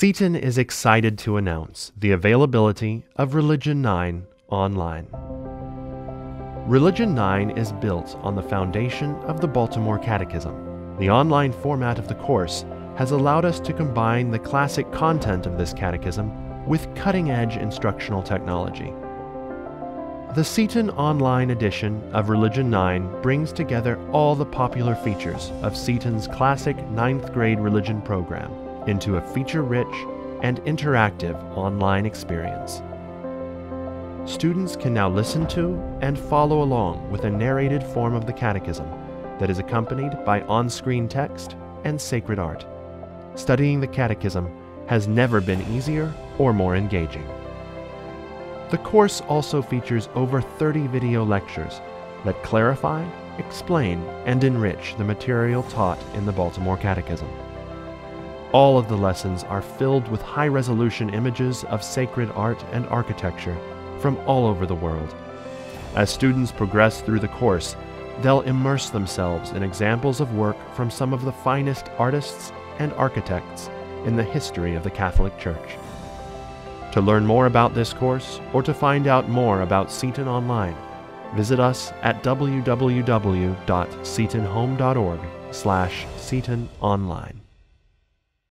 Seton is excited to announce the availability of Religion 9 online. Religion 9 is built on the foundation of the Baltimore Catechism. The online format of the course has allowed us to combine the classic content of this catechism with cutting-edge instructional technology. The Seton online edition of Religion 9 brings together all the popular features of Seton's classic 9th grade religion program into a feature-rich and interactive online experience. Students can now listen to and follow along with a narrated form of the Catechism that is accompanied by on-screen text and sacred art. Studying the Catechism has never been easier or more engaging. The course also features over 30 video lectures that clarify, explain, and enrich the material taught in the Baltimore Catechism. All of the lessons are filled with high-resolution images of sacred art and architecture from all over the world. As students progress through the course, they'll immerse themselves in examples of work from some of the finest artists and architects in the history of the Catholic Church. To learn more about this course or to find out more about Seton Online, visit us at www.setonhome.org/setononline.